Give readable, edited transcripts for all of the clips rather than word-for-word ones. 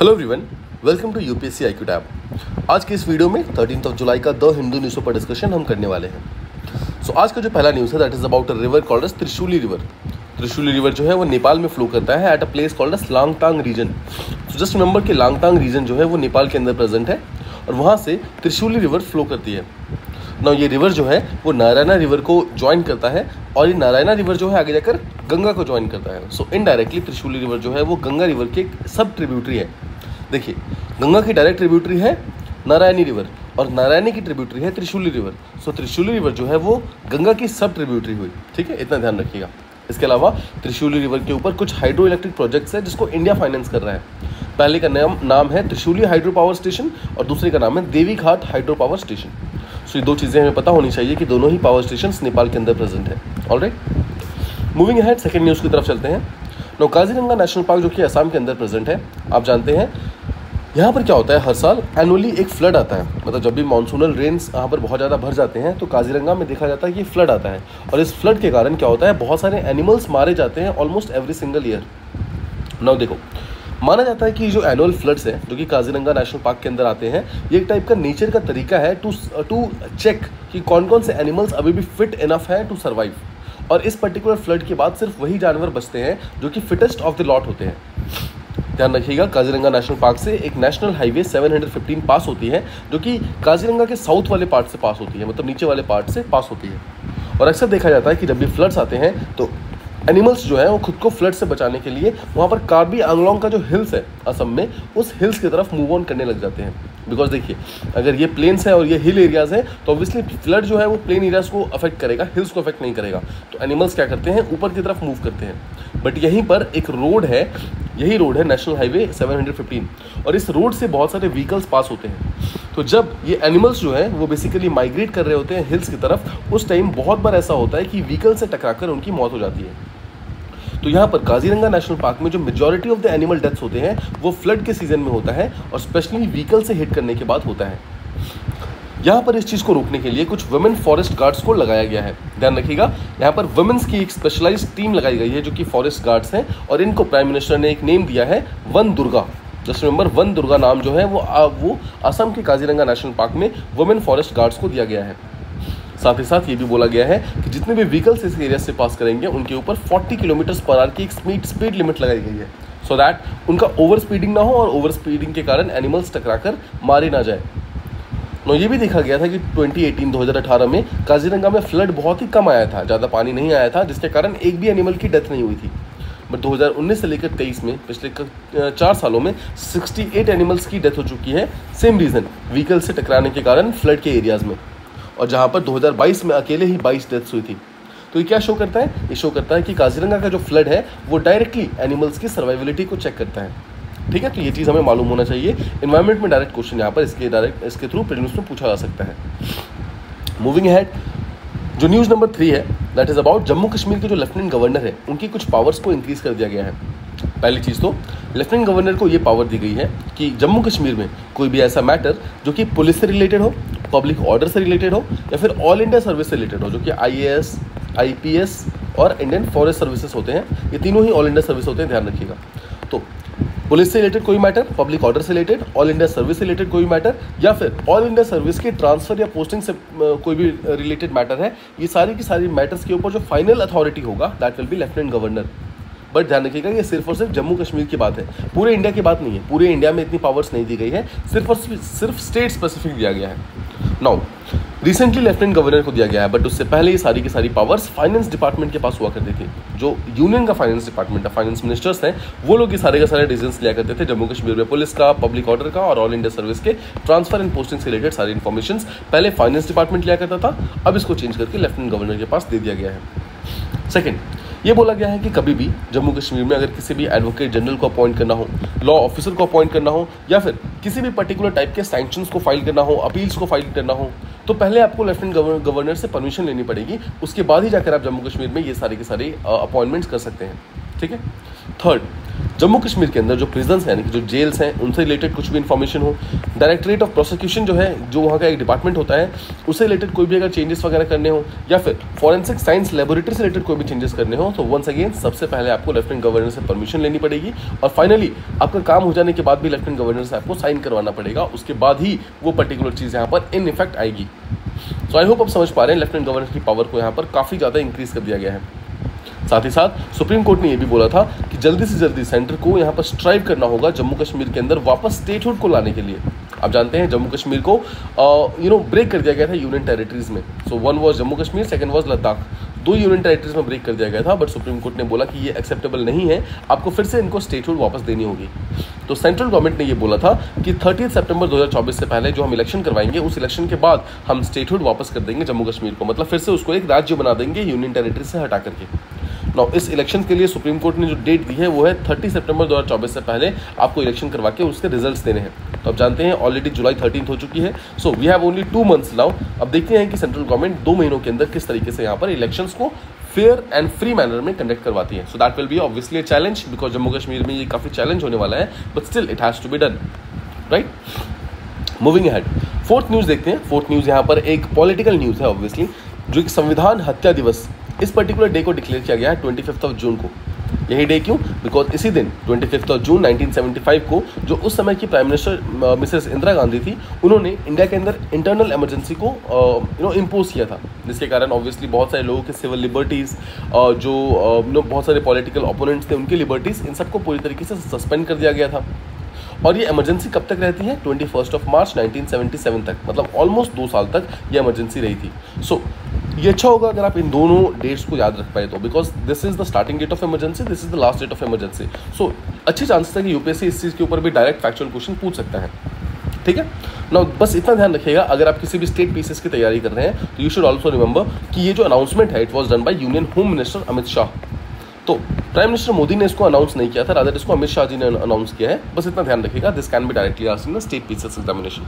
Hello everyone, welcome to UPSC IQ tab. आज के इस वीडियो में 13 जुलाई का द हिंदू न्यूज़ पर डिस्कशन हम करने वाले हैं। सो आज का जो पहला न्यूज़ है that is about a river called as Trishuli river. Trishuli river जो है वो नेपाल में फ्लो करता है at a place called as Langtang region. So just remember कि लांगतांग रीजन जो है वो नेपाल के अंदर प्रेजेंट है और वहाँ से त्रिशूली रिवर फ्लो करती है। ना ये रिवर जो है वो नारायणा रिवर को ज्वाइन करता है और ये नारायणा रिवर जो है आगे जाकर गंगा को ज्वाइन करता है। सो इनडायरेक्टली त्रिशूली रिवर जो है वो गंगा रिवर की एक सब ट्रिब्यूटरी है। देखिए, गंगा की डायरेक्ट ट्रिब्यूटरी है नारायणी रिवर और नारायणी की ट्रिब्यूटरी है Trishuli river. So Trishuli river जो है वो गंगा की सब ट्रिब्यूटरी हुई, ठीक है, इतना ध्यान रखिएगा। इसके अलावा त्रिशूली रिवर के ऊपर कुछ हाइड्रो इलेक्ट्रिक प्रोजेक्ट्स है जिसको इंडिया फाइनेंस कर रहा है। पहले का नाम है त्रिशूली हाइड्रो पावर स्टेशन और दूसरे का नाम है देवी घाट हाइड्रो पावर स्टेशन। सो ये दो चीज़ें हमें पता होनी चाहिए कि दोनों ही पावर स्टेशन नेपाल के अंदर प्रेजेंट है। Alright, moving ahead second news की तरफ चलते हैं। नो काजीरंगा नेशनल पार्क जो कि असम के अंदर प्रेजेंट है, आप जानते हैं यहाँ पर क्या होता है, हर साल एनुअली एक फ्लड आता है। मतलब जब भी मानसूनल रेन्स यहाँ पर बहुत ज़्यादा भर जाते हैं तो काजीरंगा में देखा जाता है कि फ्लड आता है और इस फ्लड के कारण क्या होता है, बहुत सारे एनिमल्स मारे जाते हैं almost every single year. Now देखो, माना जाता है कि जो एनुअल फ्लड्स हैं जो कि काजीरंगा नेशनल पार्क के अंदर आते हैं, ये एक टाइप का नेचर का तरीका है टू चेक कि कौन कौन से एनिमल्स अभी भी फिट इनफ हैं टू सर्वाइव। और इस पर्टिकुलर फ्लड के बाद सिर्फ वही जानवर बचते हैं जो कि फिटेस्ट ऑफ द लॉट होते हैं। ध्यान रखिएगा, काजीरंगा नेशनल पार्क से एक नेशनल हाईवे 715 पास होती है जो कि काजीरंगा के साउथ वाले पार्ट से पास होती है, मतलब नीचे वाले पार्ट से पास होती है। और अक्सर देखा जाता है कि जब भी फ्लड्स आते हैं तो एनिमल्स जो है वो खुद को फ्लड से बचाने के लिए वहाँ पर कार्बी आंगलोंग का जो हिल्स है असम में, उस हिल्स की तरफ मूव ऑन करने लग जाते हैं। बिकॉज देखिए, अगर ये प्लेन्स है और ये हिल एरियाज़ हैं तो ऑब्वियसली फ्लड जो है वो प्लेन एरियाज़ को अफेक्ट करेगा, हिल्स को अफेक्ट नहीं करेगा। तो एनिमल्स क्या करते हैं, ऊपर की तरफ मूव करते हैं। बट यहीं पर एक रोड है, यही रोड है नेशनल हाईवे 715 और इस रोड से बहुत सारे व्हीकल्स पास होते हैं। तो जब ये एनिमल्स जो है वो बेसिकली माइग्रेट कर रहे होते हैं हिल्स की तरफ, उस टाइम बहुत बार ऐसा होता है कि व्हीकल से टकराकर उनकी मौत हो जाती है। तो यहाँ पर काजीरंगा नेशनल पार्क में जो majority of the animal deaths होते हैं वो फ्लड के सीजन में होता है और स्पेशली व्हीकल से हिट करने के बाद होता है। यहाँ पर इस चीज़ को रोकने के लिए कुछ वुमेन फॉरेस्ट गार्ड्स को लगाया गया है। ध्यान रखिएगा, यहाँ पर वुमेन्स की एक स्पेशलाइज टीम लगाई गई है जो कि फॉरेस्ट गार्ड्स हैं और इनको प्राइम मिनिस्टर ने एक नेम दिया है वन दुर्गा। जस्ट रिमेंबर, वन दुर्गा नाम जो है वो असम के काजीरंगा नेशनल पार्क में वुमेन फॉरेस्ट गार्ड्स को दिया गया है। साथ ही साथ ये भी बोला गया है कि जितने भी व्हीकल्स इस एरिया से पास करेंगे उनके ऊपर 40 किलोमीटर पर आवर की एक स्पीड लिमिट लगाई गई है सो दैट उनका ओवर स्पीडिंग ना हो और ओवर स्पीडिंग के कारण एनिमल्स टकराकर मारे ना जाए। नो ये भी देखा गया था कि 2018 में काजीरंगा में फ्लड बहुत ही कम आया था, ज़्यादा पानी नहीं आया था, जिसके कारण एक भी एनिमल की डेथ नहीं हुई थी। बट 2019 से लेकर 23 में पिछले 4 सालों में 68 एनिमल्स की डेथ हो चुकी है, सेम रीज़न, व्हीकल से टकराने के कारण फ्लड के एरियाज़ में। और जहाँ पर 2022 में अकेले ही 22 डेथ्स हुई थी। तो ये क्या शो करता है, ये शो करता है कि काजीरंगा का जो फ्लड है वो डायरेक्टली एनिमल्स की सर्वाइविलिटी को चेक करता है, ठीक है। तो ये चीज़ हमें मालूम होना चाहिए। एनवायरनमेंट में डायरेक्ट क्वेश्चन यहाँ पर इसके थ्रू प्रीलिम्स में पूछा जा सकता है। मूविंग अहेड, जो न्यूज़ नंबर 3 है that is about Jammu Kashmir के जो लेफ्टिनेंट गवर्नर है उनकी कुछ पावर्स को इंक्रीज़ कर दिया गया है। पहली चीज़ तो लेफ्टिनेंट गवर्नर को ये पावर दी गई है कि जम्मू कश्मीर में कोई भी ऐसा मैटर जो कि पुलिस से रिलेटेड हो, पब्लिक ऑर्डर से रिलेटेड हो या फिर ऑल इंडिया सर्विस से रिलेटेड हो, जो कि IAS, IPS और इंडियन फॉरेस्ट सर्विसेज होते हैं, ये तीनों ही ऑल इंडिया सर्विस होते हैं, ध्यान रखिएगा। तो पुलिस से रिलेटेड कोई मैटर, पब्लिक ऑर्डर से रिलेटेड, ऑल इंडिया सर्विस से रिलेटेड कोई मैटर या फिर ऑल इंडिया सर्विस के ट्रांसफ़र या पोस्टिंग से कोई भी रिलेटेड मैटर है, ये सारी की सारी मैटर्स के ऊपर जो फाइनल अथॉरिटी होगा that will be lieutenant governor. But ध्यान रखिएगा, ये सिर्फ और सिर्फ जम्मू कश्मीर की बात है, पूरे इंडिया की बात नहीं है। पूरे इंडिया में इतनी पावर्स नहीं दी गई है, सिर्फ स्टेट स्पेसिफिक दिया गया है। नाउ रिसेंटली लेफ्टिनेंट गवर्नर को दिया गया है, बट उससे पहले ये सारी की सारी पावर्स फाइनेंस डिपार्टमेंट के पास हुआ करती थी। जो यूनियन का फाइनेंस डिपार्टमेंट है, फाइनेंस मिनिस्टर्स हैं, वो लोग ये सारे के सारे डिसीजन लिया करते थे जम्मू कश्मीर में पुलिस का, पब्लिक ऑर्डर का और ऑल इंडिया सर्विस के ट्रांसफर एंड पोस्टिंग से रिलेटेड सारी इन्फॉर्मेशन पहले फाइनेंस डिपार्टमेंट लिया करता था। अब इसको चेंज करके लेफ्टिनेंट गवर्नर के पास दे दिया गया है। सेकेंड, ये बोला गया है कि कभी भी जम्मू कश्मीर में अगर किसी भी एडवोकेट जनरल को अपॉइंट करना हो, लॉ ऑफिसर को अपॉइंट करना हो या फिर किसी भी पर्टिकुलर टाइप के सैंक्शंस को फाइल करना हो, अपील्स को फाइल करना हो, तो पहले आपको लेफ्टिनेंट गवर्नर से परमिशन लेनी पड़ेगी, उसके बाद ही जाकर आप जम्मू कश्मीर में ये सारे के सारे अपॉइंटमेंट्स कर सकते हैं, ठीक है। थर्ड, जम्मू कश्मीर के अंदर जो प्रिजन्स हैं यानी कि जो जेल्स हैं उनसे रिलेटेड कुछ भी इन्फॉर्मेशन हो, डायरेक्टरेट ऑफ प्रोसिक्यूशन जो है जो वहाँ का एक डिपार्टमेंट होता है उससे रिलेटेड कोई भी अगर चेंजेस वगैरह करने हो या फिर फॉरेंसिक साइंस लेबोरेटरी से रिलेटेड कोई भी चेंजेस करने हो तो वंस अगेन सबसे पहले आपको लेफ्टिनेंट गवर्नर से परमिशन लेनी पड़ेगी और फाइनली आपका काम हो जाने के बाद भी लेफ्टिनेंट गवर्नर से आपको साइन करवाना पड़ेगा, उसके बाद ही वो पर्टिकुलर चीज़ यहाँ पर इन इफेक्ट आएगी। सो आई होप आप समझ पा रहे हैं लेफ्टिनेंट गवर्नर की पावर को यहाँ पर काफ़ी ज़्यादा इंक्रीज़ कर दिया गया है। साथ ही साथ सुप्रीम कोर्ट ने यह भी बोला था कि जल्दी से जल्दी सेंटर को यहाँ पर स्ट्राइव करना होगा जम्मू कश्मीर के अंदर वापस स्टेटहुड को लाने के लिए। आप जानते हैं जम्मू कश्मीर को ब्रेक कर दिया गया था यूनियन टेरिटरीज में। So one was Jammu Kashmir, second was Ladakh, दो यूनियन टेरिटरीज में ब्रेक कर दिया गया था, बट सुप्रीम कोर्ट ने बोला कि ये एक्सेप्टेबल नहीं है, आपको फिर से इनको स्टेटहुड वापस देनी होगी। तो सेंट्रल गवर्नमेंट ने ये बोला था कि 30 सितंबर 2024 से पहले जो हम इलेक्शन करवाएंगे उस इलेक्शन के बाद हम स्टेटहुड वापस कर देंगे जम्मू कश्मीर को, मतलब फिर से उसको एक राज्य बना देंगे यूनियन टेरिटरी से हटा करके। इस इलेक्शन के लिए सुप्रीम कोर्ट ने जो डेट दी है वो है 30 सितंबर 2024 से पहले आपको इलेक्शन करवा के उसके रिजल्ट्स देने हैं। तो आप जानते हैं ऑलरेडी जुलाई 13 हो चुकी है, so we have only 2 months now. अब देखते हैं कि सेंट्रल गवर्नमेंट 2 महीनों के अंदर किस तरीके से यहाँ पर इलेक्शंस को फेयर एंड फ्री मैनर में कंडक्ट करवाती है। So that will be obviously a challenge because Jammu Kashmir में ये काफ़ी चैलेंज होने वाला है, but still it has to be done, right. Moving ahead, fourth news देखते हैं। फोर्थ न्यूज़ यहाँ पर एक पॉलिटिकल न्यूज़ है ऑब्वियसली, जो कि संविधान हत्या दिवस, इस पर्टिकुलर डे को डिक्लेयर किया गया है 25 जून को। यही डे क्यों? बिकॉज इसी दिन 25 जून 1975 को जो उस समय की prime minister Mrs Indira Gandhi थी, उन्होंने इंडिया के अंदर इंटरनल इमरजेंसी को इम्पोज किया था, जिसके कारण ऑब्वियसली बहुत सारे लोगों के सिविल लिबर्टीज़, जो बहुत सारे पॉलिटिकल ओपोनेंट्स थे उनकी लिबर्टीज़, इन सबको पूरी तरीके से सस्पेंड कर दिया गया था। और ये इमरजेंसी कब तक रहती है? 21 मार्च 1977 तक, मतलब ऑलमोस्ट 2 साल तक ये इमरजेंसी रही थी। सो ये अच्छा होगा अगर आप इन दोनों डेट्स को याद रख पाए तो, because this is the starting date of emergency, this is the last date of emergency. So अच्छे चांसेस है कि यूपीएससी इस चीज़ के ऊपर भी डायरेक्ट फैक्चुअल क्वेश्चन पूछ सकता है, ठीक है ना। बस इतना ध्यान रखिएगा अगर आप किसी भी स्टेट पीसेस की तैयारी कर रहे हैं तो यू शुड ऑल्सो रिमेंबर कि ये जो अनाउंसमेंट है it was done by union home minister Amit Shah. तो प्राइम मिनिस्टर मोदी ने इसको अनाउंस नहीं किया था, रादर इसको अमित शाह जी ने अनाउंस किया है। बस इतना ध्यान रखिएगा, this can be directly asked in the state PCS examination.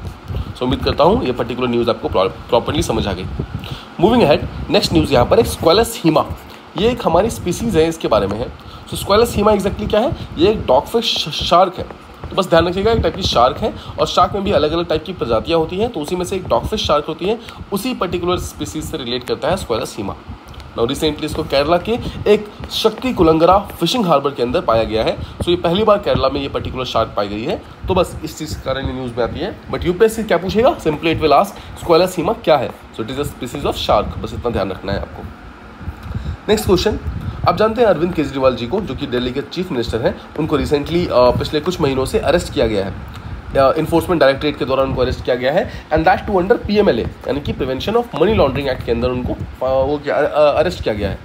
सो उम्मीद करता हूँ ये पर्टिकुलर न्यूज़ आपको प्रॉपरली समझ आ गई। मूविंग अहेड, नेक्स्ट न्यूज़ यहाँ पर एक स्क्वालस हीमा, ये एक हमारी स्पीसीज़ है, इसके बारे में है। सो स्क्वालस हीमा एग्जैक्टली क्या है? ये एक डॉगफिश शार्क है। तो बस ध्यान रखिएगा एक टाइप की शार्क है और शार्क में भी अलग अलग टाइप की प्रजातियाँ होती हैं, तो उसी में से एक डॉगफिश शार्क होती है, उसी पर्टिकुलर स्पीसीज से रिलेट करता है स्क्वालस हीमा। और रिसेंटली इसको केरला के एक शक्ति कुलंगरा फिशिंग हार्बर के अंदर पाया गया है। सो ये पहली बार केरला में ये पर्टिकुलर शार्क पाई गई है, तो बस इस चीज़ के कारण ये न्यूज़ में आती है। बट यूपीएससी क्या पूछेगा? Simply it will ask स्क्वालस hima क्या है। So it is a species of shark, बस इतना ध्यान रखना है आपको। नेक्स्ट क्वेश्चन, आप जानते हैं अरविंद केजरीवाल जी को, जो कि दिल्ली के चीफ मिनिस्टर हैं, उनको रिसेंटली पिछले कुछ महीनों से अरेस्ट किया गया है। इन्फोर्समेंट डायरेक्टरेट के द्वारा उनको अरेस्ट किया गया है and that too under PMLA यानी कि prevention of money laundering act के अंदर उनको अरेस्ट किया गया है।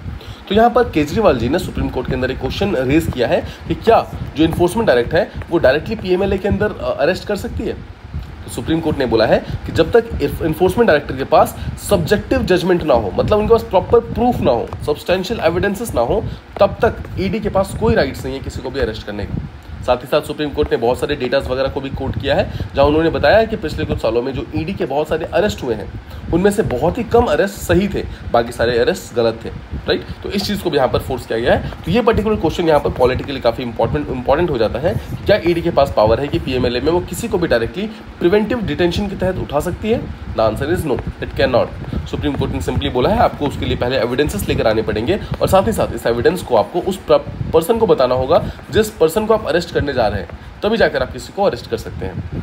तो यहाँ पर केजरीवाल जी ने सुप्रीम कोर्ट के अंदर एक क्वेश्चन रेज किया है कि क्या जो इन्फोर्समेंट डायरेक्ट है वो डायरेक्टली PMLA के अंदर अरेस्ट कर सकती है। तो सुप्रीम कोर्ट ने बोला है कि जब तक इन्फोर्समेंट डायरेक्टर के पास सब्जेक्टिव जजमेंट ना हो, मतलब उनके पास प्रॉपर प्रूफ ना हो, सब्सटेंशियल एविडेंसेस ना हो, तब तक ED के पास कोई राइट्स नहीं है किसी को भी अरेस्ट करने का। साथ ही साथ सुप्रीम कोर्ट ने बहुत सारे डेटाज वगैरह को भी कोट किया है, जहां उन्होंने बताया कि पिछले कुछ सालों में जो ED के बहुत सारे अरेस्ट हुए हैं उनमें से बहुत ही कम अरेस्ट सही थे, बाकी सारे अरेस्ट गलत थे, राइट। तो इस चीज़ को भी यहाँ पर फोर्स किया गया है। तो ये पर्टिकुलर क्वेश्चन यहाँ पर पॉलिटिकली काफ़ी इंपॉर्टेंट हो जाता है। क्या ED के पास पावर है कि PMLA में वो किसी को भी डायरेक्टली प्रिवेंटिव डिटेंशन के तहत उठा सकती है? The answer is no, it can not. Supreme court ने सिंपली बोला है आपको उसके लिए पहले एविडेंसेस लेकर आने पड़ेंगे और साथ ही साथ इस एविडेंस को आपको उस पर्सन को बताना होगा जिस पर्सन को आप अरेस्ट करने जा रहे हैं, तभी जाकर आप किसी को अरेस्ट कर सकते हैं।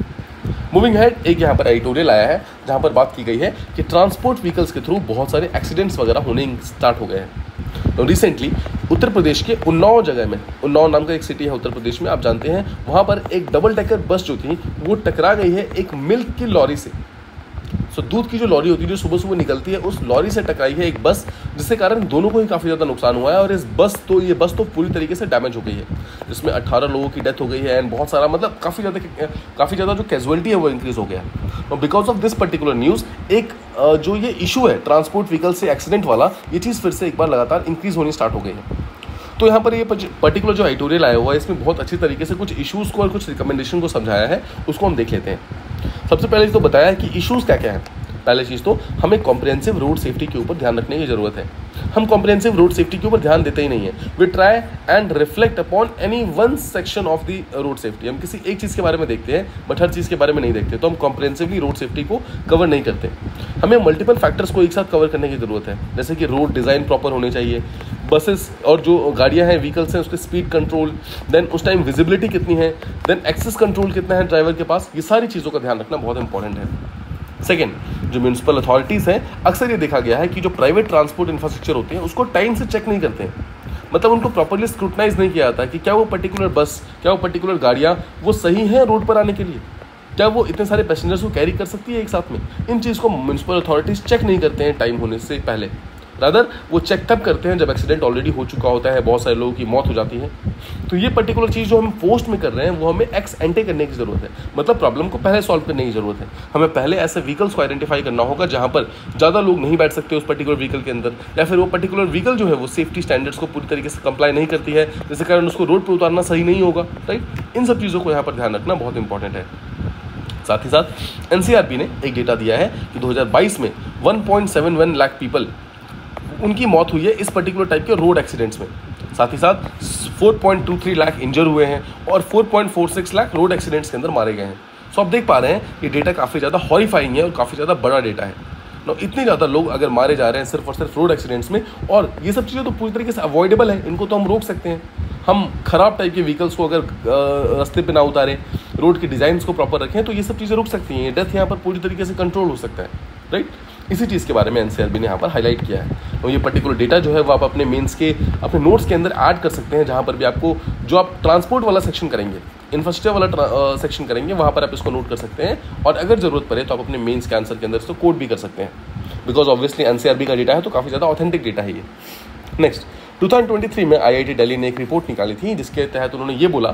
मूविंग हेड, एक यहाँ पर एडिटोरियल आया है जहाँ पर बात की गई है कि ट्रांसपोर्ट व्हीकल्स के थ्रू बहुत सारे एक्सीडेंट्स वगैरह होने स्टार्ट हो गए हैं। तो रिसेंटली उत्तर प्रदेश के उन्नाव जगह में, उन्नाव नाम का एक सिटी है उत्तर प्रदेश में, आप जानते हैं वहाँ पर एक डबल डेकर बस जो थी वो टकरा गई है एक मिल्क की लॉरी से। सो दूध की जो लॉरी होती है जो सुबह सुबह निकलती है, उस लॉरी से टकराई है एक बस, जिसके कारण दोनों को ही काफ़ी ज़्यादा नुकसान हुआ है और ये बस तो पूरी तरीके से डैमेज हो गई है, जिसमें 18 लोगों की डेथ हो गई है एंड बहुत सारा, मतलब काफ़ी ज़्यादा जो कैजुअलिटी है वो इंक्रीज़ हो गया है। और because of this particular news, एक जो ये इशू है ट्रांसपोर्ट व्हीकल से एक्सीडेंट वाला, ये चीज़ फिर से एक बार लगातार इंक्रीज़ होनी स्टार्ट हो गई है। तो यहाँ पर ये पर्टिकुलर जो एडिटोरियल आया हुआ है इसमें बहुत अच्छी तरीके से कुछ इशूज़ को और कुछ रिकमेंडेशन को समझाया है, उसको हम देख लेते हैं। सबसे पहले तो बताया है कि इशूज़ क्या क्या हैं। पहली चीज़ तो हमें कॉम्प्रिहेंसिव रोड सेफ्टी के ऊपर ध्यान रखने की ज़रूरत है। हम कॉम्प्रिहेंसिव रोड सेफ्टी के ऊपर ध्यान देते ही नहीं है. We try and reflect upon any one section of the road safety. हम किसी एक चीज़ के बारे में देखते हैं बट हर चीज़ के बारे में नहीं देखते, तो हम कॉम्प्रिहेंसिवली रोड सेफ्टी को कवर नहीं करते. हमें मल्टीपल फैक्टर्स को एक साथ कवर करने की ज़रूरत है, जैसे कि रोड डिज़ाइन प्रॉपर होने चाहिए, बसेस और जो गाड़ियाँ हैं व्हीकल्स हैं उसके स्पीड कंट्रोल, देन उस टाइम विजिबिलिटी कितनी है, देन एक्सेस कंट्रोल कितना है ड्राइवर के पास. ये सारी चीज़ों का ध्यान रखना बहुत इंपॉर्टेंट है. सेकंड, जो म्यूनसिपल अथॉरिटीज़ हैं अक्सर ये देखा गया है कि जो प्राइवेट ट्रांसपोर्ट इंफ्रास्ट्रक्चर होते हैं उसको टाइम से चेक नहीं करते हैं, मतलब उनको प्रॉपरली स्क्रूटनाइज नहीं किया जाता कि क्या वो पर्टिकुलर बस, क्या वो पर्टिकुलर गाड़ियाँ वो सही हैं रोड पर आने के लिए, क्या वो इतने सारे पैसेंजर्स को कैरी कर सकती है एक साथ में. इन चीज़ को म्यूनसिपल अथॉरिटीज़ चेक नहीं करते हैं टाइम होने से पहले, रादर वो चेक तब करते हैं जब एक्सीडेंट ऑलरेडी हो चुका होता है, बहुत सारे लोगों की मौत हो जाती है. तो ये पर्टिकुलर चीज़ जो हम पोस्ट में कर रहे हैं वो हमें एक्स एंटे करने की ज़रूरत है, मतलब प्रॉब्लम को पहले सॉल्व करने की ज़रूरत है. हमें पहले ऐसे व्हीकल्स को आइडेंटिफाई करना होगा जहाँ पर ज़्यादा लोग नहीं बैठ सकते उस पर्टिकुलर व्हीकल के अंदर, या फिर वो पर्टिकुलर व्हीकल जो है वो सेफ्टी स्टैंडर्ड्स को पूरी तरीके से कंप्लाई नहीं करती है, जिसके कारण उसको रोड पर उतारना सही नहीं होगा. राइट, इन सब चीज़ों को यहाँ पर ध्यान रखना बहुत इंपॉर्टेंट है. साथ ही साथ एनसीआरबी ने एक डेटा दिया है कि 2022 में 1.71 लाख पीपल उनकी मौत हुई है इस पर्टिकुलर टाइप के रोड एक्सीडेंट्स में. साथ ही साथ 4.23 लाख इंजर हुए हैं और 4.46 लाख रोड एक्सीडेंट्स के अंदर मारे गए हैं. सो आप देख पा रहे हैं ये डेटा काफ़ी ज़्यादा हॉरिफाइंग है और काफ़ी ज़्यादा बड़ा डेटा है. नो इतने ज़्यादा लोग अगर मारे जा रहे हैं सिर्फ और सिर्फ रोड एक्सीडेंट्स में, और ये सब चीज़ें तो पूरी तरीके से अवॉइडेबल है, इनको तो हम रोक सकते हैं. हम ख़राब टाइप के व्हीकल्स को अगर रास्ते पे ना उतारें, रोड के डिज़ाइंस को प्रॉपर रखें, तो ये सब चीज़ें रुक सकती हैं. डेथ यहाँ पर पूरी तरीके से कंट्रोल हो सकता है. राइट, इसी चीज़ के बारे में एनसीआरबी ने यहाँ पर हाईलाइट किया है. और ये पर्टिकुलर डेटा जो है वो आप अपने मेंस के अपने नोट्स के अंदर ऐड कर सकते हैं, जहाँ पर भी आपको जो आप ट्रांसपोर्ट वाला सेक्शन करेंगे, इंफ्रास्ट्रक्चर वाला सेक्शन करेंगे, वहाँ पर आप इसको नोट कर सकते हैं. और अगर ज़रूरत पड़े तो आप अपने मेंस के आंसर के अंदर इसको कोट भी कर सकते हैं, बिकॉज ऑब्वियसली एनसीआरबी का डेटा है तो काफ़ी ज़्यादा ऑथेंटिक डेटा है ये. नेक्स्ट, 2023 में आईआईटी दिल्ली ने एक रिपोर्ट निकाली थी जिसके तहत उन्होंने ये बोला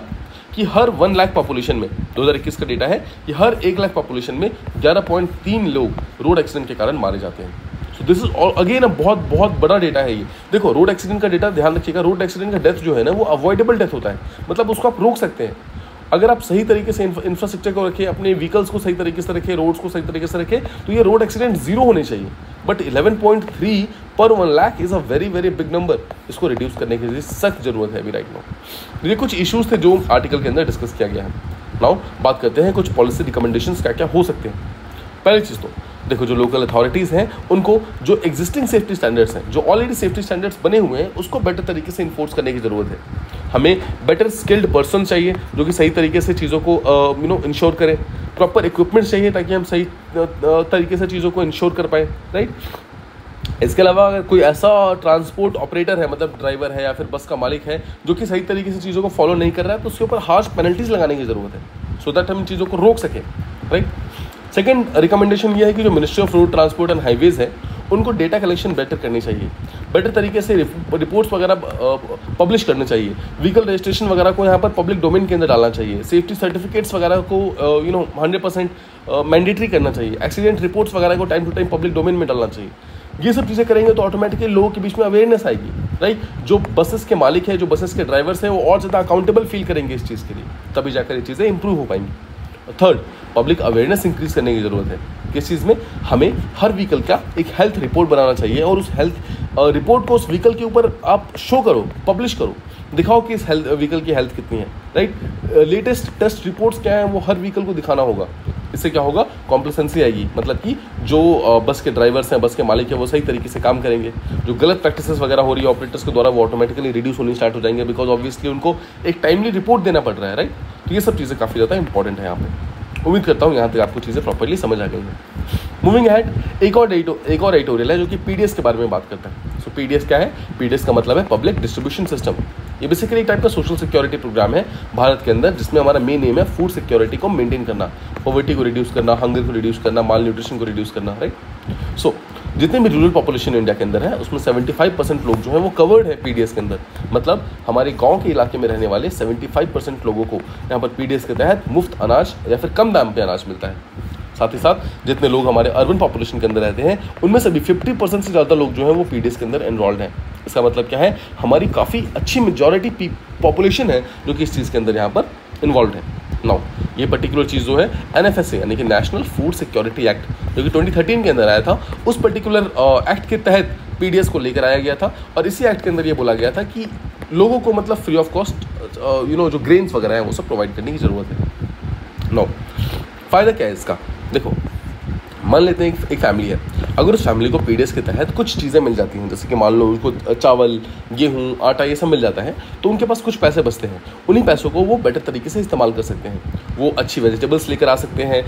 कि हर 1 लाख पॉपुलेशन में, 2021 का डेटा है कि हर 1 लाख पॉपुलेशन में 11.3 लोग रोड एक्सीडेंट के कारण मारे जाते हैं. So this is all again a बहुत बहुत बड़ा डेटा है ये. देखो, रोड एक्सीडेंट का डेटा ध्यान रखिएगा, रोड एक्सीडेंट का डेथ जो है ना वो अवॉइडेबल डेथ होता है, मतलब उसको आप रोक सकते हैं अगर आप सही तरीके से इंफ्रास्ट्रक्चर को रखें, अपने व्हीकल्स को सही तरीके से रखें, रोड्स को सही तरीके से रखें, तो ये रोड एक्सीडेंट जीरो होने चाहिए. बट 11.3 पर 1 lakh is a very very big number. इसको रिड्यूस करने की सख्त ज़रूरत है अभी राइट नाउ. ये कुछ इश्यूज़ थे जो आर्टिकल के अंदर डिस्कस किया गया है. नाउ बात करते हैं कुछ पॉलिसी रिकमेंडेशंस क्या क्या हो सकते हैं. पहली चीज़ तो देखो, जो लोकल अथॉरिटीज़ हैं उनको जो एग्जिस्टिंग सेफ्टी स्टैंडर्ड्स हैं, जो ऑलरेडी सेफ्टी स्टैंडर्ड्स बने हुए हैं, उसको बेटर तरीके से इन्फोर्स करने की ज़रूरत है. हमें बेटर स्किल्ड पर्सन चाहिए जो कि सही तरीके से चीज़ों को इंश्योर करें. प्रॉपर इक्विपमेंट चाहिए ताकि हम सही तरीके से चीज़ों को इंश्योर कर पाएँ. राइट, इसके अलावा अगर कोई ऐसा ट्रांसपोर्ट ऑपरेटर है, मतलब ड्राइवर है या फिर बस का मालिक है, जो कि सही तरीके से चीज़ों को फॉलो नहीं कर रहा है, तो उसके ऊपर हार्श पेनल्टीज़ लगाने की ज़रूरत है, सो दैट हम इन चीज़ों को रोक सकें. राइट, सेकेंड रिकमेंडेशन ये है कि जो ministry of road transport and highways है उनको डेटा कलेक्शन बेटर करनी चाहिए, बेटर तरीके से रिपोर्ट्स वगैरह पब्लिश करने चाहिए, व्हीकल रजिस्ट्रेशन वगैरह को यहाँ पर पब्लिक डोमेन के अंदर डालना चाहिए, सेफ्टी सर्टिफिकेट्स वगैरह को 100% मैंडेटरी करना चाहिए, एक्सीडेंट रिपोर्ट्स वगैरह को time to time public domain में डालना चाहिए. ये सब चीज़ें करेंगे तो ऑटोमेटिकली लोगों के बीच में अवेयरनेस आएगी. राइट, जो बसेस के मालिक है, जो बसेस के ड्राइवर्स हैं, वो और ज़्यादा अकाउंटेबल फील करेंगे इस चीज़ के लिए, तभी जाकर ये चीज़ें इंप्रूव हो पाएंगी. थर्ड, पब्लिक अवेयरनेस इंक्रीज़ करने की ज़रूरत है. किस चीज़ में? हमें हर व्हीकल का एक हेल्थ रिपोर्ट बनाना चाहिए और उस हेल्थ रिपोर्ट को उस व्हीकल के ऊपर आप शो करो, पब्लिश करो, दिखाओ कि इस हेल्थ व्हीकल की हेल्थ कितनी है. राइट, लेटेस्ट टेस्ट रिपोर्ट्स क्या हैं वो हर व्हीकल को दिखाना होगा. इससे क्या होगा? कॉम्प्लेसेंसी आएगी, मतलब कि जो बस के ड्राइवर्स हैं, बस के मालिक हैं, वो सही तरीके से काम करेंगे. जो गलत प्रैक्टिस वगैरह हो रही है ऑपरेटर्स के द्वारा, वो ऑटोमेटिकली रिड्यूस होनी स्टार्ट हो जाएंगे, बिकॉज ऑब्वियसली उनको एक टाइमली रिपोर्ट देना पड़ रहा है. राइट, तो ये सब चीज़ें काफ़ी ज़्यादा इंपॉर्टेंट है यहाँ पर. उम्मीद करता हूँ यहाँ तक आपको चीज़ें प्रॉपर्ली समझ आ गई हैं. मूविंग अहेड, एक और एडिटोरियल है जो कि पीडीएस के बारे में बात करता है. सो पीडीएस क्या है? पीडीएस का मतलब है पब्लिक डिस्ट्रीब्यूशन सिस्टम. ये बेसिकली एक टाइप का सोशल सिक्योरिटी प्रोग्राम है भारत के अंदर, जिसमें हमारा मेन एम है फूड सिक्योरिटी को मेंटेन करना, पॉवर्टी को रिड्यूस करना, हंगर को रिड्यूस करना, माल न्यूट्रिशन को रिड्यूस करना. राइट, सो जितने भी रूरल पॉपुलेशन इंडिया के अंदर है उसमें 75% लोग जो है वो कवर्ड है पीडीएस के अंदर, मतलब हमारे गांव के इलाके में रहने वाले 75% लोगों को यहाँ पर पीडीएस के तहत मुफ्त अनाज या फिर कम दाम पे अनाज मिलता है. साथ ही साथ जितने लोग हमारे अर्बन पॉपुलेशन के अंदर रहते हैं उनमें से भी 50% से ज़्यादा लोग जो हैं वो पीडीएस के अंदर एनरोल्ड हैं. इसका मतलब क्या है? हमारी काफ़ी अच्छी मेजॉरिटी पॉपुलेशन है जो कि इस चीज़ के अंदर यहाँ पर इन्वॉल्व है. नाउ ये पर्टिकुलर चीज़ जो है एनएफएसए यानी कि नेशनल फूड सिक्योरिटी एक्ट, जो कि 2013 के अंदर आया था, उस पर्टिकुलर एक्ट के तहत पीडीएस को लेकर आया गया था और इसी एक्ट के अंदर ये बोला गया था कि लोगों को मतलब फ्री ऑफ कॉस्ट जो ग्रेन्स वगैरह हैं वो सब प्रोवाइड करने की ज़रूरत है। नो फ़ायदा क्या है इसका? देखो मान लेते हैं एक फैमिली है, अगर उस फैमिली को पीडीएस के तहत कुछ चीज़ें मिल जाती हैं, जैसे कि मान लो उनको चावल, गेहूँ, आटा ये सब मिल जाता है, तो उनके पास कुछ पैसे बचते हैं। उन्हीं पैसों को वो बेटर तरीके से इस्तेमाल कर सकते हैं। वो अच्छी वेजिटेबल्स लेकर आ सकते हैं,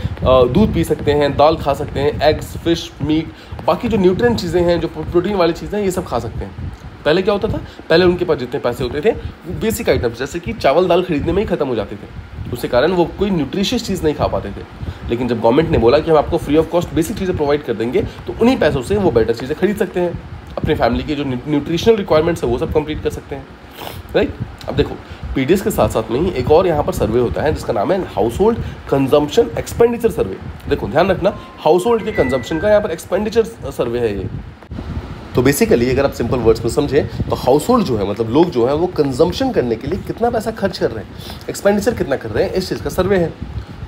दूध पी सकते हैं, दाल खा सकते हैं, एग्स, फिश, मीट, बाकी जो न्यूट्रिएंट चीज़ें हैं, जो प्रोटीन वाली चीज़ें हैं, ये सब खा सकते हैं। पहले क्या होता था, पहले उनके पास जितने पैसे होते थे वो बेसिक आइटम्स जैसे कि चावल, दाल खरीदने में ही ख़त्म हो जाते थे, उसके कारण वो कोई न्यूट्रिशियस चीज़ नहीं खा पाते थे। लेकिन जब गवर्नमेंट ने बोला कि हम आपको फ्री ऑफ कॉस्ट बेसिक चीज़ें प्रोवाइड कर देंगे, तो उन्हीं पैसों से वो बेटर चीज़ें खरीद सकते हैं, अपनी फैमिली की जो न्यूट्रिशनल रिक्वायरमेंट्स है वो सब कंप्लीट कर सकते हैं, राइट। अब देखो पीडीएस के साथ साथ में ही एक और यहाँ पर सर्वे होता है जिसका नाम है household consumption expenditure survey. देखो ध्यान रखना, हाउस होल्ड के कंजम्पशन का यहाँ पर एक्सपेंडिचर सर्वे है ये। तो बेसिकली अगर आप सिंपल वर्ड्स में समझें तो हाउस होल्ड जो है मतलब लोग जो है वो कंजम्पशन करने के लिए कितना पैसा खर्च कर रहे हैं, एक्सपेंडिचर कितना कर रहे हैं, इस चीज़ का सर्वे है।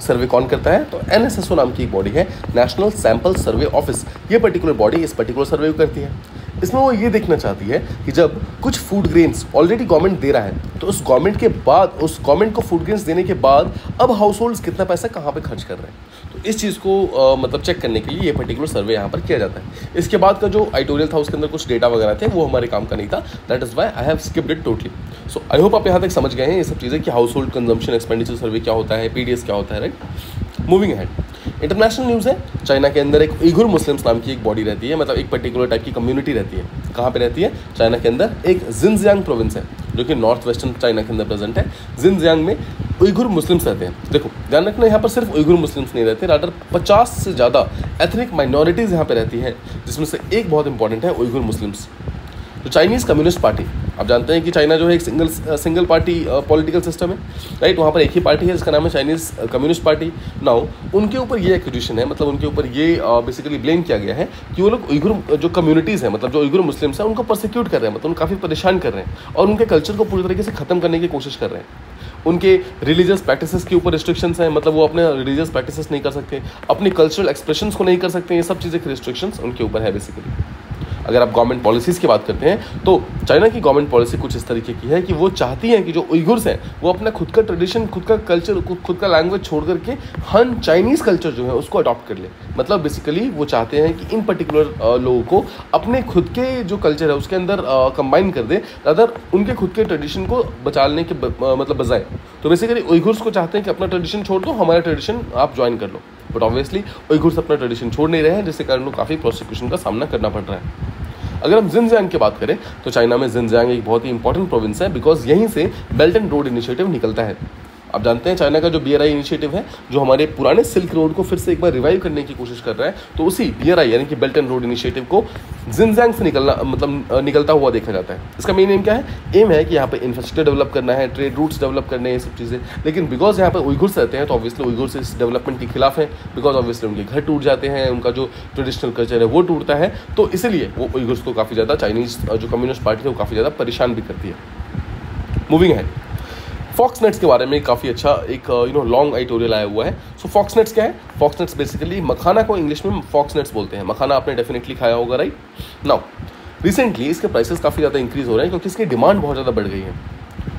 सर्वे कौन करता है? तो NSSO नाम की एक बॉडी है, नेशनल सैम्पल सर्वे ऑफिस, ये पर्टिकुलर बॉडी इस पर्टिकुलर सर्वे को करती है। इसमें वो ये देखना चाहती है कि जब कुछ फूड ग्रेन्स ऑलरेडी गवर्नमेंट दे रहा है तो उस गवर्नमेंट के बाद, उस गवर्नमेंट को फूड ग्रेन्स देने के बाद अब हाउस होल्ड्स कितना पैसा कहाँ पे खर्च कर रहे हैं, तो इस चीज़ को मतलब चेक करने के लिए ये पर्टिकुलर सर्वे यहाँ पर किया जाता है। इसके बाद का जो आइटोरियल था उसके अंदर कुछ डेटा वगैरह थे वो हमारे काम का नहीं था, that is why I have skipped it totally. So I hope आप यहाँ तक समझ गए हैं ये सब चीज़ें कि household consumption expenditure survey क्या होता है, पीडीएस क्या होता है, right. Moving ahead, international news है, चाइना के अंदर एक उइघुर मुस्लिम्स नाम की एक बॉडी रहती है, मतलब एक पर्टिकुलर टाइप की कम्युनिटी रहती है। कहाँ पे रहती है? चाइना के अंदर एक जिनजियांग प्रोविंस है जो कि नॉर्थ वेस्टर्न चाइना के अंदर प्रेजेंट है। जिनजियांग में उइघुर मुस्लिम्स रहते हैं। देखो ध्यान रखना, यहाँ पर सिर्फ उइघुर मुस्लिम्स नहीं रहते, रादर 50 से ज़्यादा एथनिक माइनॉरिटीज़ यहाँ पर रहती हैं, जिसमें से एक बहुत इंपॉर्टेंट है उइघुर मुस्लिम्स। तो चाइनीज़ कम्युनिस्ट पार्टी, आप जानते हैं कि चाइना जो है एक सिंगल पार्टी पॉलिटिकल सिस्टम है, राइट। वहाँ पर एक ही पार्टी है जिसका नाम है चाइनीज़ कम्युनिस्ट पार्टी। नाउ उनके ऊपर ये एक्यूजेशन है, मतलब उनके ऊपर ये बेसिकली ब्लेम किया गया है कि वो लोग उइघुर जो कम्युनिटीज़ हैं, मतलब जो उइघुर मुस्लिम्स हैं, उनको परसिक्यूट कर रहे हैं, मतलब उनको काफ़ी परेशान कर रहे हैं और उनके कल्चर को पूरी तरीके से ख़त्म करने की कोशिश कर रहे हैं। उनके रिलीजियस प्रैक्टिसेस के ऊपर रिस्ट्रिक्शंस हैं, मतलब वो अपने रिलीजियस प्रैक्टिसेस नहीं कर सकते, अपने कल्चरल एक्सप्रेशंस को नहीं कर सकते, ये सब चीज़ें की रिस्ट्रिक्शंस उनके ऊपर है बेसिकली। अगर आप गवर्नमेंट पॉलिसीज़ की बात करते हैं तो चाइना की गवर्नमेंट पॉलिसी कुछ इस तरीके की है कि वो चाहती हैं कि जो उइघुर्स हैं वो अपना खुद का ट्रेडिशन, खुद का कल्चर, खुद का लैंग्वेज छोड़ करके हन चाइनीज़ कल्चर जो है उसको अडॉप्ट कर ले। मतलब बेसिकली वो चाहते हैं कि इन पर्टिकुलर लोगों को अपने खुद के जो कल्चर है उसके अंदर कंबाइन कर दे, अदर उनके खुद के ट्रेडिशन को बचाने के मतलब बजाय। तो बेसिकली उइघुर्स को चाहते हैं कि अपना ट्रेडिशन छोड़ दो, हमारा ट्रेडिशन आप ज्वाइन कर लो, बट ऑब्वियसली उइघुर्स अपना ट्रेडिशन छोड़ नहीं रहे हैं, जिसके कारण उनको काफ़ी प्रोसिक्यूशन का सामना करना पड़ रहा है। अगर हम जिनजियांग की बात करें तो चाइना में जिनजियांग एक बहुत ही इंपॉर्टेंट प्रोविंस है, बिकॉज यहीं से बेल्ट एंड रोड इनिशिएटिव निकलता है। आप जानते हैं चाइना का जो BRI इनिशिएटिव है जो हमारे पुराने सिल्क रोड को फिर से एक बार रिवाइव करने की कोशिश कर रहा है, तो उसी BRI यानी कि बेल्ट एंड रोड इनिशिएटिव को जिनजियांग से निकलता हुआ देखा जाता है। इसका मेन एम क्या है? एम है कि यहाँ पे इंफ्रास्ट्रक्चर डेवलप करना है, ट्रेड रूट्स डेवलप करने, ये सब चीज़ें। लेकिन बिकॉज यहाँ पर उइघुर्स रहते हैं तो ऑब्वियसली उइघुर्स इस डेवलपमेंट के खिलाफ है, बिकॉज ऑब्वियसली उनके घर टूट जाते हैं, उनका जो ट्रेडिशनल कल्चर है वो टूटता है, तो इसीलिए वो उइघुर्स को काफ़ी ज़्यादा, चाइनीज़ जो कम्युनिस्ट पार्टी है वो काफ़ी ज़्यादा परेशान भी करती है। मूविंग है, फॉक्स नेट्स के बारे में काफ़ी अच्छा एक लॉन्ग एडिटोरियल आया हुआ है। सो फॉक्स नेट्स क्या है? फॉक्स नेट्स बेसिकली मखाना को इंग्लिश में फॉक्स नेट्स बोलते हैं। मखाना आपने डेफिनेटली खाया होगा, राइट। नाउ रिसेंटली इसके प्राइसेस काफ़ी ज़्यादा इंक्रीज़ हो रहे हैं क्योंकि इसकी डिमांड बहुत ज़्यादा बढ़ गई है।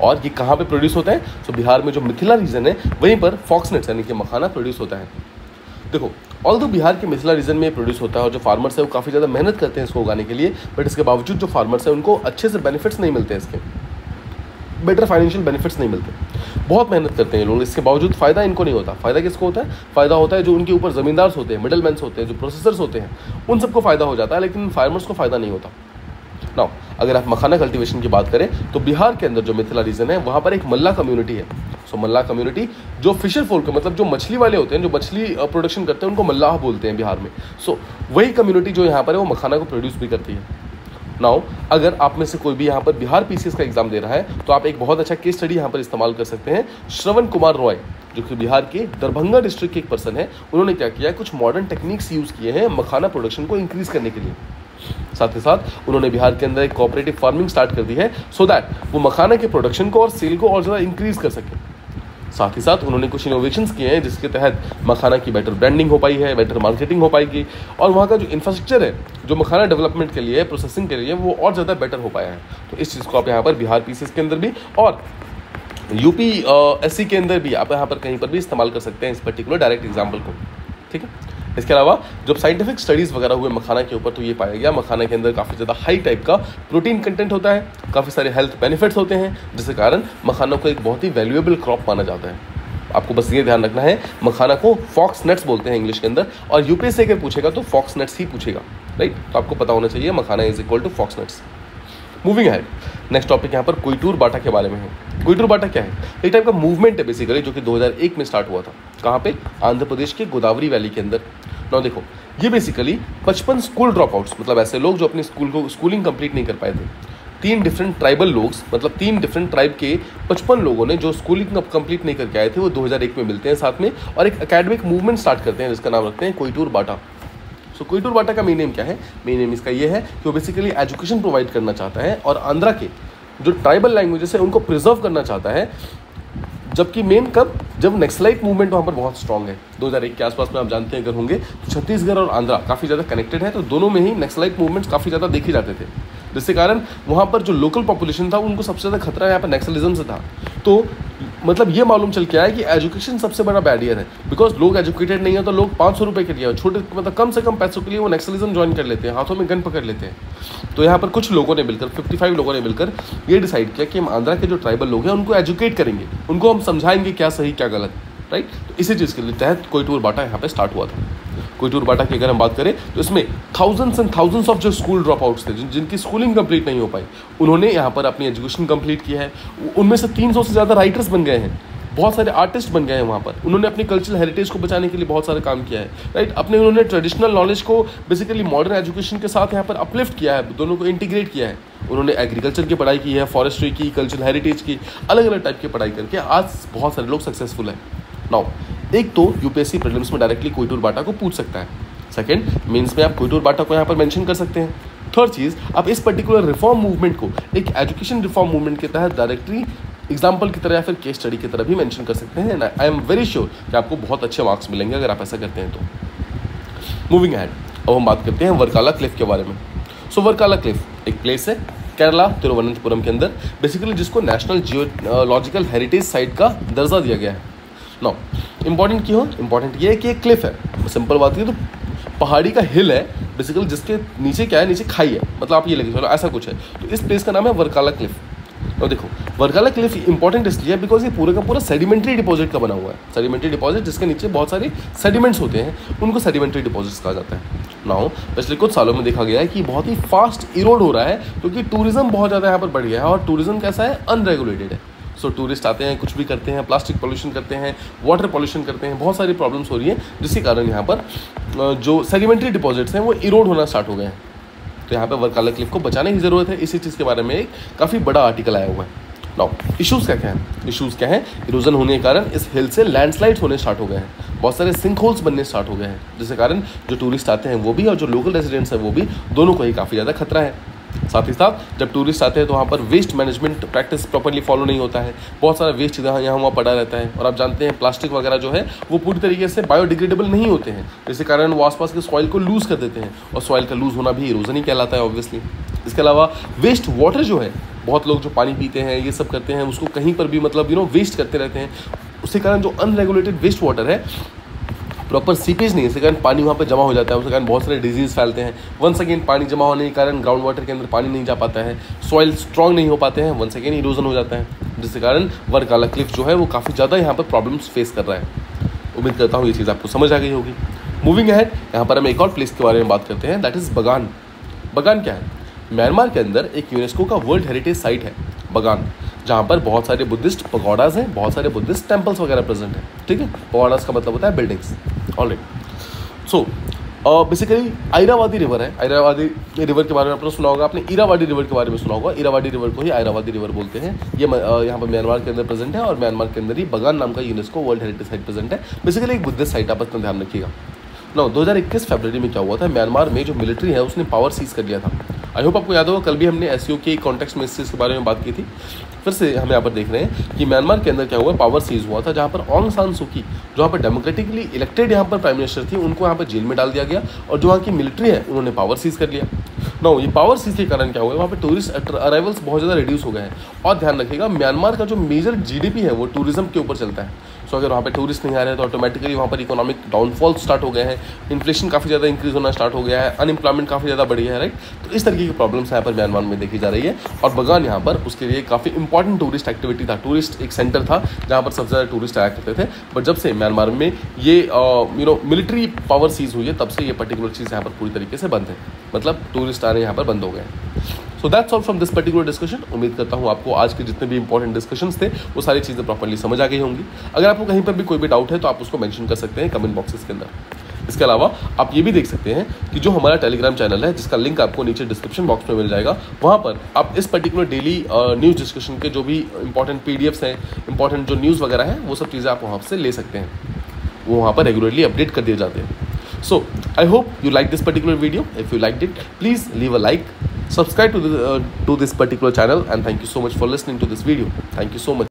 और ये कहाँ पे प्रोड्यूस होता है? सो बिहार में जो मिथिला रीजन है वहीं पर फॉक्स नेट्स यानी कि मखाना प्रोड्यूस होता है। देखो ऑल्दो बिहार के मिथिला रीजन में प्रोड्यूस होता है और जो फार्मर्स हैं वो काफ़ी ज़्यादा मेहनत करते हैं इसको उगाने के लिए, बट इसके बावजूद जो फार्मर्स हैं उनको अच्छे से बेनिफिट्स नहीं मिलते, इसके बेटर फाइनेंशियल बेनिफिट्स नहीं मिलते। बहुत मेहनत करते हैं लोग, इसके बावजूद फ़ायदा इनको नहीं होता। फ़ायदा किसको होता है? फ़ायदा होता है जो उनके ऊपर ज़मींदार्स होते हैं, मिडलमैन्स होते हैं, जो प्रोसेसर्स होते हैं, उन सबको फ़ायदा हो जाता है, लेकिन फार्मर्स को फ़ायदा नहीं होता। नाउ अगर आप मखाना कल्टिवेशन की बात करें तो बिहार के अंदर जो मिथिला रीजन है वहाँ पर एक मल्ला कम्युनिटी है। सो मल्ला कम्युनिटी जो फिशर फोल्क, मतलब जो मछली वाले होते हैं, जो मछली प्रोडक्शन करते हैं, उनको मल्लाह बोलते हैं बिहार में। सो वही कम्युनिटी जो यहाँ पर है वो मखाना को प्रोड्यूस भी करती है। नाउ अगर आप में से कोई भी यहाँ पर बिहार PCS का एग्जाम दे रहा है तो आप एक बहुत अच्छा केस स्टडी यहाँ पर इस्तेमाल कर सकते हैं। श्रवण कुमार रॉय जो कि बिहार के दरभंगा डिस्ट्रिक्ट के एक पर्सन है, उन्होंने क्या किया, कुछ मॉडर्न टेक्निक्स यूज़ किए हैं मखाना प्रोडक्शन को इंक्रीज़ करने के लिए। साथ ही साथ उन्होंने बिहार के अंदर एक कोऑपरेटिव फार्मिंग स्टार्ट कर दी है, सो दैट वो मखाना के प्रोडक्शन को और सेल को और ज़्यादा इंक्रीज़ कर सकें। साथ ही साथ उन्होंने कुछ इनोवेशंस किए हैं जिसके तहत मखाना की बेटर ब्रांडिंग हो पाई है, बेटर मार्केटिंग हो पाएगी और वहाँ का जो इंफ्रास्ट्रक्चर है जो मखाना डेवलपमेंट के लिए, प्रोसेसिंग के लिए, वो और ज़्यादा बेटर हो पाया है। तो इस चीज़ को आप यहाँ पर बिहार पीसीएस के अंदर भी और यूपीएससी के अंदर भी आप यहाँ पर कहीं पर भी इस्तेमाल कर सकते हैं इस पर्टिकुलर डायरेक्ट एग्जाम्पल को, ठीक है। इसके अलावा जब साइंटिफिक स्टडीज़ वगैरह हुए मखाना के ऊपर तो ये पाया गया मखाना के अंदर काफ़ी ज़्यादा हाई टाइप का प्रोटीन कंटेंट होता है, काफ़ी सारे हेल्थ बेनिफिट्स होते हैं जिसके कारण मखाना को एक बहुत ही वैल्यूएबल क्रॉप माना जाता है। आपको बस ये ध्यान रखना है, मखाना को फॉक्स नट्स बोलते हैं इंग्लिश के अंदर और यूपीएससी अगर पूछेगा तो फॉक्स नट्स ही पूछेगा, राइट। तो आपको पता होना चाहिए makhana is equal to fox nuts. Moving है, नेक्स्ट टॉपिक यहाँ पर कोइटूर बाटा के बारे में है। कोइटूर बाटा क्या है? एक टाइप का मूवमेंट है बेसिकली जो कि 2001 में स्टार्ट हुआ था। कहाँ पे? आंध्र प्रदेश के गोदावरी वैली के अंदर। ना देखो ये बेसिकली 55 स्कूल ड्रॉप आउट्स, मतलब ऐसे लोग जो अपने स्कूलिंग कंप्लीट नहीं कर पाए थे, 3 डिफरेंट ट्राइबल लोग, मतलब 3 डिफरेंट ट्राइब के 55 लोगों ने जो स्कूलिंग कंप्लीट नहीं करके आए थे वो 2001 में मिलते हैं साथ में और एक अकेडमिक मूवमेंट स्टार्ट करते हैं जिसका नाम रखते हैं कोइटूर बाटा। सो कोइटूर बाटा का मेन नेम क्या है? मेन नेम इसका ये है कि वो बेसिकली एजुकेशन प्रोवाइड करना चाहता है और आंध्रा के जो ट्राइबल लैंग्वेजेस है उनको प्रिजर्व करना चाहता है, जबकि मेन कब? जब नक्सलाइट मूवमेंट वहाँ पर बहुत स्ट्रॉन्ग है 2001 के आसपास में। आप जानते हैं अगर होंगे तो छत्तीसगढ़ और आंध्रा काफ़ी ज़्यादा कनेक्टेड है, तो दोनों में ही नक्सलाइट मूवमेंट्स काफ़ी ज़्यादा देखे जाते थे जिसके कारण वहाँ पर जो लोकल पॉपुलेशन था उनको सबसे ज़्यादा खतरा यहाँ पर नक्सलिज्म से था। तो मतलब ये मालूम चल के आया कि एजुकेशन सबसे बड़ा बैरियर है, बिकॉज लोग एजुकेटेड नहीं है तो लोग 500 रुपये के लिए छोटे, मतलब कम से कम पैसों के लिए वो नक्सलिज्म ज्वाइन कर लेते हैं, हाथों में गन पकड़ लेते हैं। तो यहाँ पर कुछ लोगों ने मिलकर 55 लोगों ने मिलकर ये डिसाइड किया कि हम आंध्रा के जो ट्राइबल लोग हैं उनको एजुकेट करेंगे, उनको हम समझाएंगे क्या सही क्या गलत, राइट। तो इसी चीज़ के लिए तहत कोइटूर बाटा यहाँ पर स्टार्ट हुआ था। कोइटूर बाटा की अगर हम बात करें तो इसमें थाउजेंड्स एंड थाउजेंड्स ऑफ जो स्कूल ड्रॉप आउट्स थे जिनकी स्कूलिंग कंप्लीट नहीं हो पाई, उन्होंने यहाँ पर अपनी एजुकेशन कंप्लीट की है। उनमें से 300 से ज़्यादा राइटर्स बन गए हैं, बहुत सारे आर्टिस्ट बन गए हैं वहाँ पर। उन्होंने अपनी कल्चरल हेरिटेज को बचाने के लिए बहुत सारा काम किया है, राइट। अपने उन्होंने ट्रेडिशनल नॉलेज को बेसिकली मॉडर्न एजुकेशन के साथ यहाँ पर अपलिफ्ट किया है, दोनों को इंटीग्रेट किया है। उन्होंने एग्रीकल्चर की पढ़ाई की है, फॉरेस्ट्री की, कल्चरल हेरिटेज की, अलग अलग टाइप की पढ़ाई करके आज बहुत सारे लोग सक्सेसफुल हैं। नाउ एक तो यूपीएससी प्रीलिम्स में डायरेक्टली कोइटूर बाटा को पूछ सकता है, सेकंड मेंस में आप कोइटूर बाटा को यहाँ पर मेंशन कर सकते हैं, थर्ड चीज़ आप इस पर्टिकुलर रिफॉर्म मूवमेंट को एक एजुकेशन रिफॉर्म मूवमेंट के तहत डायरेक्टली एग्जाम्पल की तरह या फिर केस स्टडी की तरह भी मेंशन कर सकते हैं। आई एम वेरी श्योर कि आपको बहुत अच्छे मार्क्स मिलेंगे अगर आप ऐसा करते हैं तो। मूविंग अहेड, अब हम बात करते हैं वर्काला क्लिफ के बारे में। सो वर्काला क्लिफ एक प्लेस है केरला तिरुवनंतपुरम के अंदर बेसिकली, जिसको नेशनल जियोलॉजिकल हेरिटेज साइट का दर्जा दिया गया है। नो इम्पॉर्टेंट क्यों? इम्पॉर्टेंट ये है कि एक क्लिफ है, सिंपल बात है तो पहाड़ी का हिल है बेसिकली, जिसके नीचे क्या है, नीचे खाई है, मतलब आप ये लगे चलो ऐसा कुछ है। तो इस प्लेस का नाम है वर्काला क्लिफ। और देखो वर्काला क्लिफ इंपॉर्टेंट इसलिए बिकॉज ये पूरा का पूरा सेडिमेंट्री डिपॉजिट का बना हुआ है। सेडिमेंट्री डिपॉजिट जिसके नीचे बहुत सारे सेडिमेंट्स होते हैं उनको सेडिमेंट्री डिपॉजिट्स कहा जाता है। नाउ पिछले कुछ सालों में देखा गया है कि बहुत ही फास्ट इरोड हो रहा है क्योंकि टूरिज्म बहुत ज़्यादा यहाँ पर बढ़ गया है और टूरिज्म कैसा है, अनरेगुलेटेड है। सो टूरिस्ट आते हैं, कुछ भी करते हैं, प्लास्टिक पोल्यूशन करते हैं, वाटर पोल्यूशन करते हैं, बहुत सारी प्रॉब्लम्स हो रही है जिसके कारण यहाँ पर जो सेडिमेंट्री डिपॉजिट्स हैं वो इरोड होना स्टार्ट हो गए हैं। तो यहाँ पर वर्काला क्लिफ को बचाने की ज़रूरत है, इसी चीज़ के बारे में एक काफ़ी बड़ा आर्टिकल आया हुआ है। नाउ इशूज़ क्या क्या है? इशूज़ क्या है? इरोजन होने के कारण इस हिल से लैंडस्लाइड्स होने स्टार्ट हो गए हैं, बहुत सारे सिंक होल्स बनने स्टार्ट हो गए हैं जिसके कारण जो टूरिस्ट आते हैं वो भी और जो लोकल रेजिडेंट्स हैं वो भी, दोनों को ही काफ़ी ज़्यादा खतरा है। साथ ही साथ जब टूरिस्ट आते हैं तो वहाँ पर waste management practice properly follow नहीं होता है, बहुत सारा वेस्ट यहाँ वहाँ पड़ा रहता है और आप जानते हैं प्लास्टिक वगैरह जो है वो पूरी तरीके से बायोडिग्रेडेबल नहीं होते हैं जिसके कारण वो आसपास के सॉइल को लूज़ कर देते हैं और सॉइल का लूज़ होना भी इरोजन ही कहलाता है ऑब्वियसली। इसके अलावा वेस्ट वाटर जो है, बहुत लोग जो पानी पीते हैं ये सब करते हैं उसको कहीं पर भी मतलब वेस्ट करते रहते हैं, उसके कारण जो अनरेगुलेटेड वेस्ट वाटर है प्रॉपर सीपेज नहीं है, इसके कारण पानी वहाँ पर जमा हो जाता है, उसके कारण बहुत सारे डिजीज़ फैलते हैं। वंस अगेन पानी जमा होने के कारण ग्राउंड वाटर के अंदर पानी नहीं जा पाता है, सॉइल स्ट्रॉन्ग नहीं हो पाते हैं, वंस अगेन इरोजन हो जाता है जिसके कारण वर्काला क्लिफ जो है वो काफ़ी ज़्यादा यहाँ पर प्रॉब्लम्स फेस कर रहा है। उम्मीद करता हूँ ये चीज़ आपको समझ आ गई होगी। मूविंग अहेड, यहाँ पर हम एक और प्लेस के बारे में बात करते हैं, दैट इज़ बगान। बगान क्या है? म्यांमार के अंदर एक यूनेस्को का वर्ल्ड हेरिटेज साइट है बगान, जहाँ पर बहुत सारे बुद्धिस्ट पगोडास हैं, बहुत सारे बुद्धिस्ट टेम्पल्स वगैरह प्रेजेंट हैं, ठीक है। पगोडास का मतलब होता है buildings. Alright, so basically Irrawaddy river है। आयरावादी रिवर के बारे में आपने सुना होगा, आपने इरावाडी रिवर के बारे में सुना होगा। इरावाडी रिवर को ही आयरावादी रिवर बोलते हैं। ये यहाँ पर म्यांमार के अंदर प्रेजेंट है और म्यांमार के अंदर ही बगान नाम का UNESCO world heritage site present है, बेसिकली एक बुद्धिस्ट साइट, आप अपना ध्यान रखिएगा। 2021 फरवरी में क्या हुआ था, म्यांमार में जो मिलिट्री है उसने पावर सीज कर लिया था आई होप आपको याद होगा कल भी हमने एससीओ के कॉन्टेक्स्ट में इस चीज़ के बारे में बात की थी। फिर से हम यहाँ पर देख रहे हैं कि म्यांमार के अंदर क्या हुआ, पावर सीज हुआ था, जहाँ पर ऑंग सान सू की जो यहाँ पर डेमोक्रेटिकली इलेक्टेड यहाँ पर प्राइम मिनिस्टर थी, उनको यहाँ पर जेल में डाल दिया गया और जो वहाँ की मिलिट्री है उन्होंने पावर सीज कर लिया। नो, ये पावर सीज के कारण क्या हुआ, वहाँ पर टूरिस्ट अराइवल्स बहुत ज़्यादा रिड्यूस हो गए हैं। और ध्यान रखिएगा म्यांमार का जो मेजर GDP है वो टूरिज्म के ऊपर चलता है। सो अगर वहाँ पे टूरिस्ट नहीं आ रहे हैं तो ऑटोमेटिकली वहाँ पर इकोनॉमिक डाउनफॉल स्टार्ट हो गए हैं, इन्फ्लेशन काफ़ी ज़्यादा इंक्रीज होना स्टार्ट हो गया है, अनएम्प्लॉयमेंट काफ़ी ज़्यादा बढ़ी है, राइट। तो इस तरीके की प्रॉब्लम्स यहाँ पर म्यांमार में देखी जा रही है। और बगान यहाँ पर उसके लिए काफ़ी इंपॉर्टेंट टूरिस्ट एक्टिविटी था, टूरिस्ट एक सेंटर था जहाँ पर सबसे ज़्यादा टूरिस्ट आया करते थे। बट जब से म्यांमार में ये मिलिट्री पावर सीज हुई है तब से ये पर्टिकुलर चीज़ यहाँ पर पूरी तरीके से बंद है, मतलब टूरिस्ट आने यहाँ पर बंद हो गए। So that's all from this particular discussion. उम्मीद करता हूँ आपको आज के जितने भी इंपॉर्टेंट डिस्कशंस थे वो सारी चीज़ें प्रॉपर्ली समझ आ गई होंगी। अगर आपको कहीं पर भी कोई भी डाउट है तो आप उसको मेंशन कर सकते हैं कमेंट बॉक्सेस के अंदर। इसके अलावा आप ये भी देख सकते हैं कि जो हमारा टेलीग्राम चैनल है जिसका लिंक आपको नीचे डिस्क्रिप्शन बॉक्स में मिल जाएगा, वहाँ पर आप इस पर्टिकुलर डेली न्यूज़ डिस्कशन के जो भी इंपॉर्टेंट PDFs हैं, इंपॉर्टेंट जो न्यूज़ वगैरह है वो सब चीज़ें आप वहाँ से ले सकते हैं, वो वहाँ पर रेगुलरली अपडेट कर दिए जाते हैं। So I hope you like this particular video. If you like it please leave a like, subscribe to this particular channel, and thank you so much for listening to this video. Thank you so much.